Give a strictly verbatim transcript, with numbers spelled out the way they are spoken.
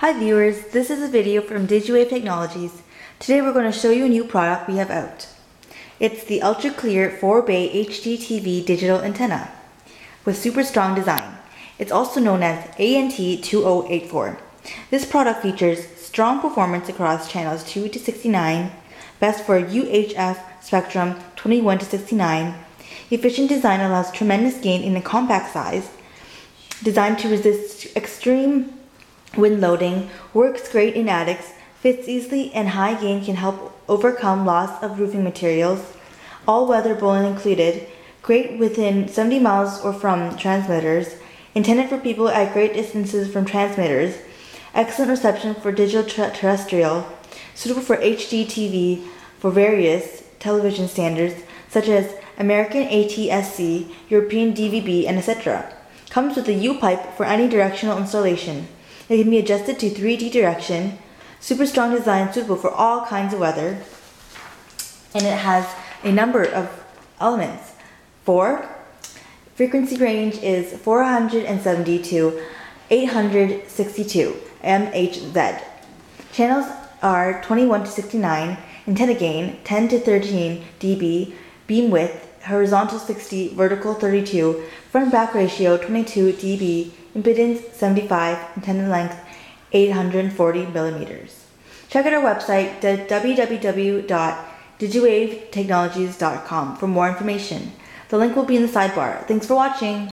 Hi viewers, this is a video from DigiWave Technologies. Today we're going to show you a new product we have out. It's the Ultra Clear four Bay H D T V Digital Antenna with super strong design. It's also known as A N T two oh eight four. This product features strong performance across channels two to sixty-nine, best for U H F spectrum twenty-one to sixty-nine. Efficient design allows tremendous gain in a compact size, designed to resist extreme wind loading, works great in attics, fits easily, and high gain can help overcome loss of roofing materials. All weather Balun included, great within seventy miles or from transmitters, intended for people at great distances from transmitters, excellent reception for digital ter terrestrial, suitable for H D T V for various television standards such as American A T S C, European D V B, and et cetera. Comes with a U-pipe for any directional installation. It can be adjusted to three D direction, super strong design suitable for all kinds of weather, and it has a number of elements. Four, frequency range is four hundred seventy to eight hundred sixty-two M H Z. Channels are twenty-one to sixty-nine, antenna gain ten to thirteen dB, beam width horizontal sixty, vertical thirty-two, front back ratio twenty-two dB, impedance seventy-five, antenna length eight hundred forty millimeters. Check out our website w w w dot digiwave technologies dot com for more information. The link will be in the sidebar. Thanks for watching.